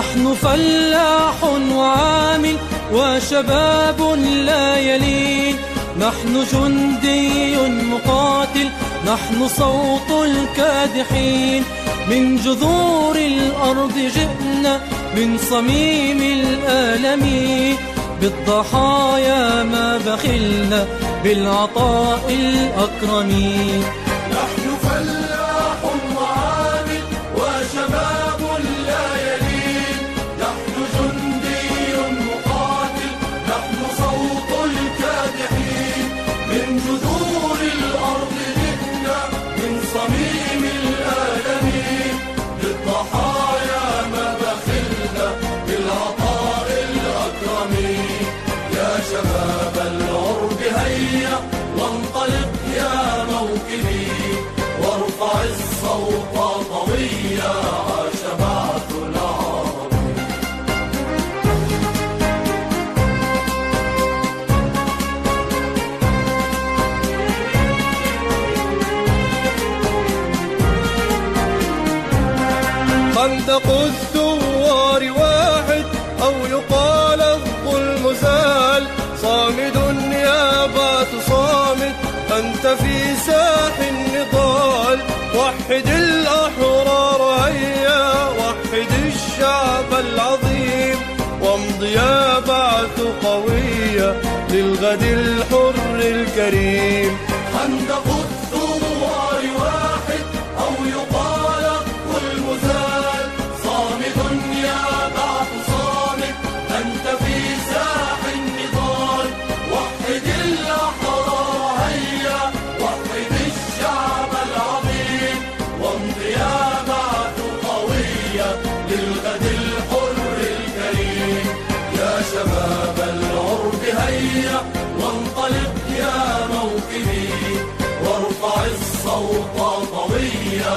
نحن فلاح وعامل وشباب لا يلين، نحن جندي مقاتل، نحن صوت الكادحين، من جذور الأرض جئنا، من صميم الآلم، بالضحايا ما بخلنا، بالعطاء الأكرم. نحن فلاح وعامل وشباب لا يلين، نحن جندي مقاتل، نحن صوت الكادحين، من جذور الأرض جئنا، من صميم الآلم، بالضحايا ما بخلنا، بالعطاء الأكرم. يا شباب العرب هيا وانطلق يا موكبي، وارفع الصوت قويا جماعة العرب. خندق الثوار واحد أو يقال الظلم زال، صامد يا بات صامد أنت في ساح النضال، وحد الأحرار هيا وحد الشعب العظيم، وامض يا بعث قوية للغد الحر الكريم. خندق الثوار واحد أو يقال الظلم زال، صامد يا بعث صامد أنت في ساح النضال، وحد الأحرار هيا وحد الشعب العظيم، وامض يا بعث قوية للغد الحر الكريم. يا شباب العرب هيا وانطلق يا موكبي، وارفع الصوت قوية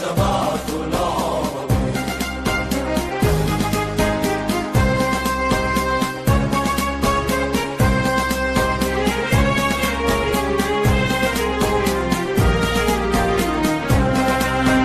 جماعة العرب.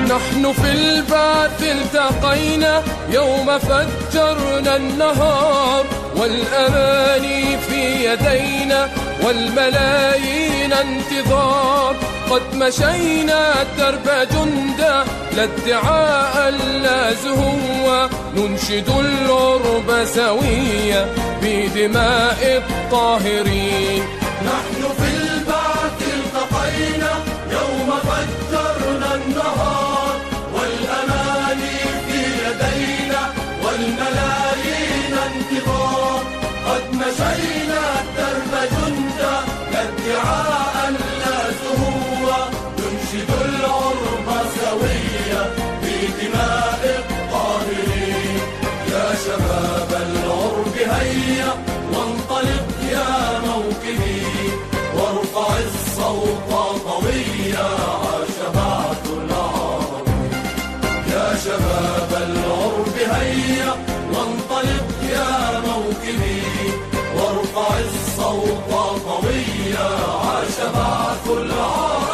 نحن في البعث التقينا يوم فجرنا النهار، والأماني في يدينا والملايين انتظار، قد مشينا درب جندة لا ادعاء لا زهوة، ننشد العرب سوية بدماء الطاهرين. نحن في البعث التقينا يوم فجرنا النهار، والأماني في يدينا والملايين انتظار، قد مشينا درب جندة لا ادعاء لا زهوة، ننشد العرب سوية بدماء الطاهرين. يا شباب العرب هيا وانطلق يا موكبي، وارفع الصوت قوية جماعة العرب. يا شباب العرب هيا وانطلق يا موكبي، وارفع الصوت قوية جماعة العرب.